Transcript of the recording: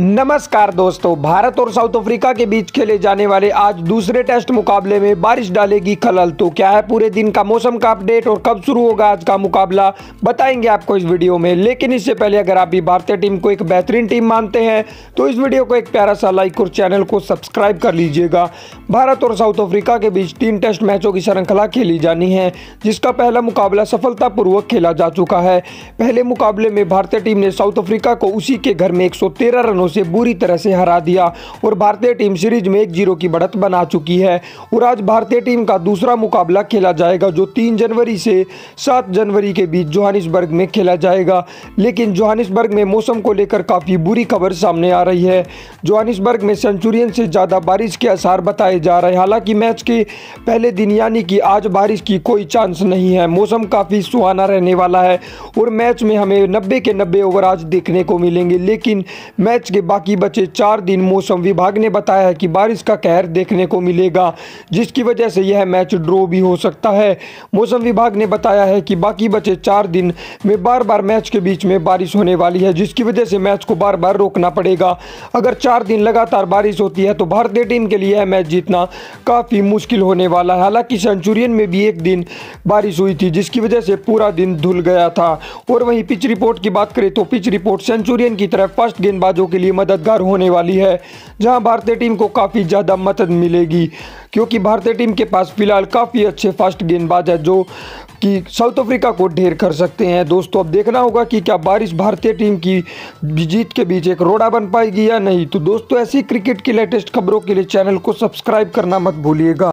नमस्कार दोस्तों, भारत और साउथ अफ्रीका के बीच खेले जाने वाले आज दूसरे टेस्ट मुकाबले में बारिश डालेगी खलल। तो क्या है पूरे दिन का मौसम का अपडेट और कब शुरू होगा आज का मुकाबला, बताएंगे आपको इस वीडियो में। लेकिन इससे पहले अगर आप भी भारतीय टीम को एक बेहतरीन टीम मानते हैं तो इस वीडियो को एक प्यारा सा लाइक और चैनल को सब्सक्राइब कर लीजिएगा। भारत और साउथ अफ्रीका के बीच 3 टेस्ट मैचों की श्रृंखला खेली जानी है, जिसका पहला मुकाबला सफलतापूर्वक खेला जा चुका है। पहले मुकाबले में भारतीय टीम ने साउथ अफ्रीका को उसी के घर में 113 रनों से बुरी तरह से हरा दिया और भारतीय टीम सीरीज में 1-0 की बढ़त बना चुकी है। और आज भारतीय टीम का दूसरा मुकाबला खेला जाएगा जो 3 जनवरी से 7 जनवरी के बीच जोहानिसबर्ग में खेला जाएगा। लेकिन जोहानिसबर्ग में मौसम को लेकर काफ़ी बुरी खबर सामने आ रही है। जोहानिसबर्ग में सेंचुरियन से ज़्यादा बारिश के आसार बताए जा रहे हैं। हालांकि मैच के पहले दिन यानी कि आज बारिश की कोई चांस नहीं है। मौसम काफ़ी सुहाना रहने वाला है और मैच में हमें 90 के 90 ओवर आज देखने को मिलेंगे। लेकिन मैच के बाकी बचे 4 दिन मौसम विभाग ने बताया है कि बारिश का कहर देखने को मिलेगा, जिसकी वजह से यह मैच ड्रॉ भी हो सकता है। मौसम विभाग ने बताया है कि बाकी बचे 4 दिन में बार-बार मैच के बीच में बारिश होने वाली है, जिसकी वजह से मैच को बार-बार रोकना पड़ेगा। अगर 4 दिन लगातार बारिश होती है तो भारतीय टीम के लिए यह मैच जीतना काफ़ी मुश्किल होने वाला है। हालांकि सेंचुरियन में भी 1 दिन बारिश हुई थी, जिसकी वजह से पूरा दिन धुल गया था। और वहीं पिच रिपोर्ट की बात करें तो पिच रिपोर्ट सेंचुरियन की तरफ फर्स्ट गेंदबाजों के लिए मददगार होने वाली है, जहां भारतीय टीम को काफ़ी ज़्यादा मदद मिलेगी, क्योंकि भारतीय टीम के पास फिलहाल काफ़ी अच्छे फास्ट गेंदबाज है जो कि साउथ अफ्रीका को ढेर कर सकते हैं। दोस्तों, अब देखना होगा कि क्या बारिश भारतीय टीम की जीत के बीच एक रोड़ा बन पाएगी या नहीं। तो दोस्तों, ऐसी क्रिकेट की लेटेस्ट खबरों के लिए चैनल को सब्सक्राइब करना मत भूलिएगा।